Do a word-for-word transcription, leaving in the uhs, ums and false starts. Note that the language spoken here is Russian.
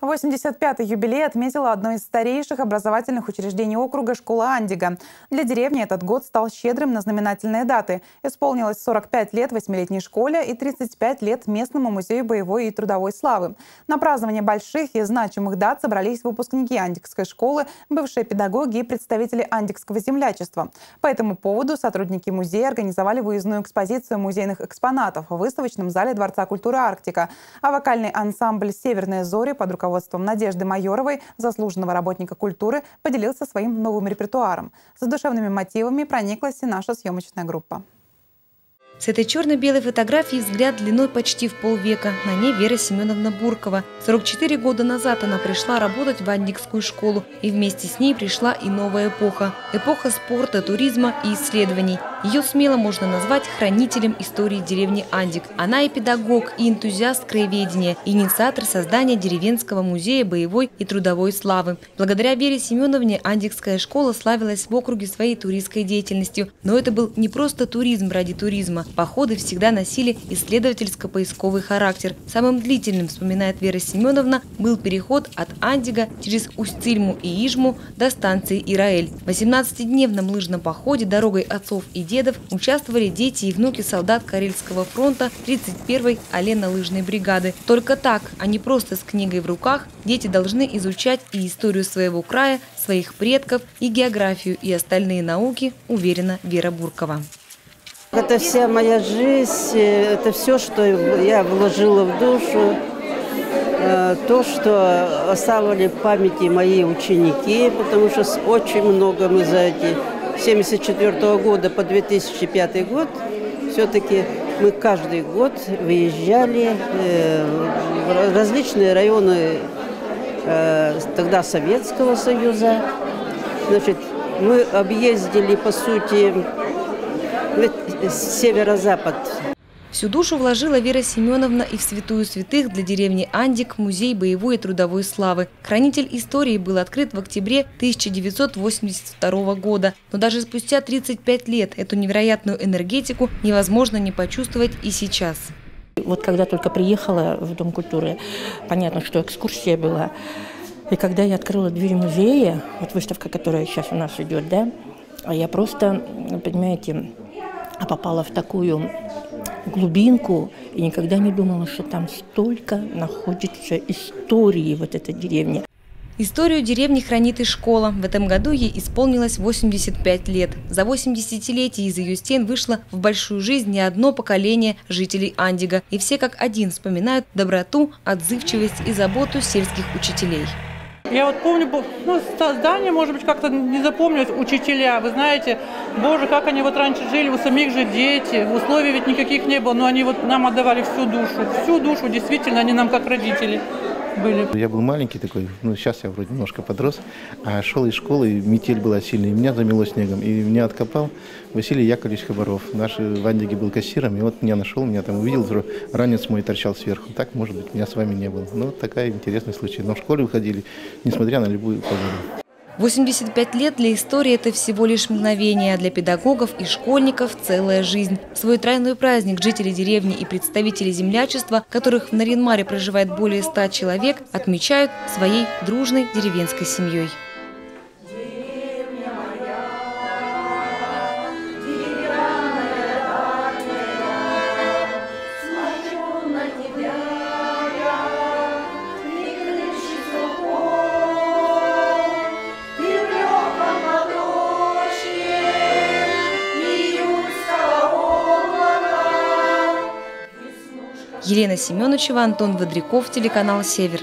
восемьдесят пятый юбилей отметила одно из старейших образовательных учреждений округа – школа Андега. Для деревни этот год стал щедрым на знаменательные даты. Исполнилось сорок пять лет восьмилетней школе и тридцать пять лет местному музею боевой и трудовой славы. На празднование больших и значимых дат собрались выпускники Андикской школы, бывшие педагоги и представители андикского землячества. По этому поводу сотрудники музея организовали выездную экспозицию музейных экспонатов в выставочном зале Дворца культуры «Арктика», а вокальный ансамбль «Северные зори» под руководством Руководством Надежды Майоровой, заслуженного работника культуры, поделился своим новым репертуаром. За душевными мотивами прониклась и наша съемочная группа. С этой черно-белой фотографией взгляд длиной почти в полвека. На ней Вера Семеновна Буркова. сорок четыре года назад она пришла работать в Андикскую школу. И вместе с ней пришла и новая эпоха. Эпоха спорта, туризма и исследований. Ее смело можно назвать хранителем истории деревни Андик. Она и педагог, и энтузиаст краеведения, инициатор создания деревенского музея боевой и трудовой славы. Благодаря Вере Семеновне Андикская школа славилась в округе своей туристской деятельностью. Но это был не просто туризм ради туризма. Походы всегда носили исследовательско-поисковый характер. Самым длительным, вспоминает Вера Семеновна, был переход от Андега через Усть-Цильму и Ижму до станции Ираэль. В восемнадцатидневном лыжном походе дорогой отцов и дедов участвовали дети и внуки солдат Карельского фронта тридцать первой оленно-лыжной бригады. Только так, а не просто с книгой в руках, дети должны изучать и историю своего края, своих предков, и географию, и остальные науки, уверена Вера Буркова. Это вся моя жизнь, это все, что я вложила в душу, то, что оставили в памяти мои ученики, потому что очень много мы за эти с тысяча девятьсот семьдесят четвёртого года по две тысячи пятый год все-таки мы каждый год выезжали в различные районы тогда Советского Союза. Значит, мы объездили, по сути, северо-запад. Всю душу вложила Вера Семеновна и в святую святых для деревни Андик музей боевой и трудовой славы. Хранитель истории был открыт в октябре тысяча девятьсот восемьдесят второго года. Но даже спустя тридцать пять лет эту невероятную энергетику невозможно не почувствовать и сейчас. Вот когда только приехала в Дом культуры, понятно, что экскурсия была. И когда я открыла дверь музея, вот выставка, которая сейчас у нас идет, да, я просто, понимаете, попала в такую глубинку и никогда не думала, что там столько находится истории вот этой деревни. Историю деревни хранит и школа. В этом году ей исполнилось восемьдесят пять лет. За восемьдесят летие из ее стен вышло в большую жизнь не одно поколение жителей Андега. И все как один вспоминают доброту, отзывчивость и заботу сельских учителей. Я вот помню, ну, создание, может быть, как-то не запомнилось, учителя. Вы знаете, боже, как они вот раньше жили, у самих же дети, условий ведь никаких не было, но они вот нам отдавали всю душу, всю душу, действительно, они нам как родители были. Я был маленький такой, ну, сейчас я вроде немножко подрос, а шел из школы, и метель была сильная, и меня замело снегом, и меня откопал Василий Яковлевич Хабаров. Наш в Андеге был кассиром, и вот меня нашел, меня там увидел, ранец мой торчал сверху. Так, может быть, меня с вами не было. Ну, вот такая интересный случай. Но в школе выходили, несмотря на любую погоду. восемьдесят пять лет для истории – это всего лишь мгновение, а для педагогов и школьников – целая жизнь. В свой тройной праздник жители деревни и представители землячества, которых в Нарьян-Маре проживает более ста человек, отмечают своей дружной деревенской семьей. Елена Семеновичева, Антон Водряков, телеканал «Север».